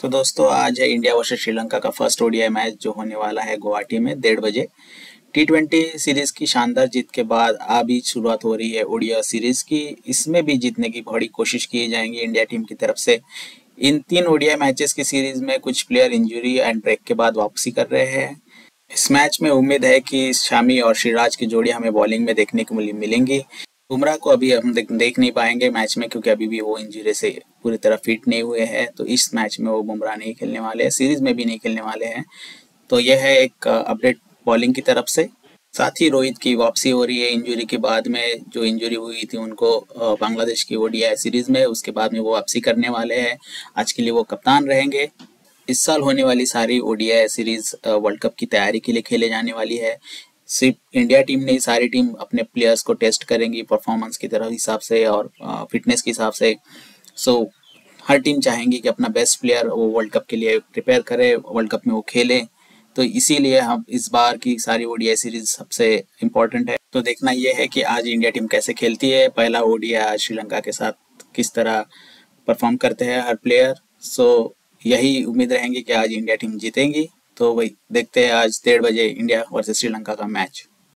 तो दोस्तों आज है इंडिया वर्सेस श्रीलंका का फर्स्ट ओडीआई मैच जो होने वाला है गुवाहाटी में 1:30 बजे। टी20 सीरीज की शानदार जीत के बाद अभी शुरुआत हो रही है ओडीआई सीरीज की। इसमें भी जीतने की बड़ी कोशिश की जाएंगी इंडिया टीम की तरफ से। इन 3 ओडीआई मैचेस की सीरीज में कुछ प्लेयर इंजरी एंड ब्रेक के बाद वापसी कर रहे हैं। इस मैच में उम्मीद है कि शामी और सिराज की जोड़ी हमें बॉलिंग में देखने को मिलेंगी। बुमराह को अभी हम देख नहीं पाएंगे मैच में, क्योंकि अभी भी वो इंजरी से पूरी तरह फिट नहीं हुए हैं। तो इस मैच में वो बुमराह नहीं खेलने वाले हैं, सीरीज में भी नहीं खेलने वाले हैं। तो यह है एक अपडेट बॉलिंग की तरफ से। साथ ही रोहित की वापसी हो रही है इंजरी के बाद में। जो इंजरी हुई थी उनको बांग्लादेश की ओडीआई सीरीज में, उसके बाद में वो वापसी करने वाले हैं। आज के लिए वो कप्तान रहेंगे। इस साल होने वाली सारी ओडीआई सीरीज वर्ल्ड कप की तैयारी के लिए खेले जाने वाली है। सिर्फ इंडिया टीम नहीं, सारी टीम अपने प्लेयर्स को टेस्ट करेंगी परफॉर्मेंस की तरफ हिसाब से और फिटनेस के हिसाब से। सो हर टीम चाहेंगी कि अपना बेस्ट प्लेयर वो वर्ल्ड कप के लिए प्रिपेयर करे, वर्ल्ड कप में वो खेले। तो इसीलिए हम इस बार की सारी ओडीआई सीरीज सबसे इम्पोर्टेंट है। तो देखना यह है कि आज इंडिया टीम कैसे खेलती है। पहला ओडीआई श्रीलंका के साथ किस तरह परफॉर्म करते हैं हर प्लेयर। सो यही उम्मीद रहेंगी कि आज इंडिया टीम जीतेगी। तो वही देखते हैं आज 1:30 बजे इंडिया वर्सेस श्रीलंका का मैच।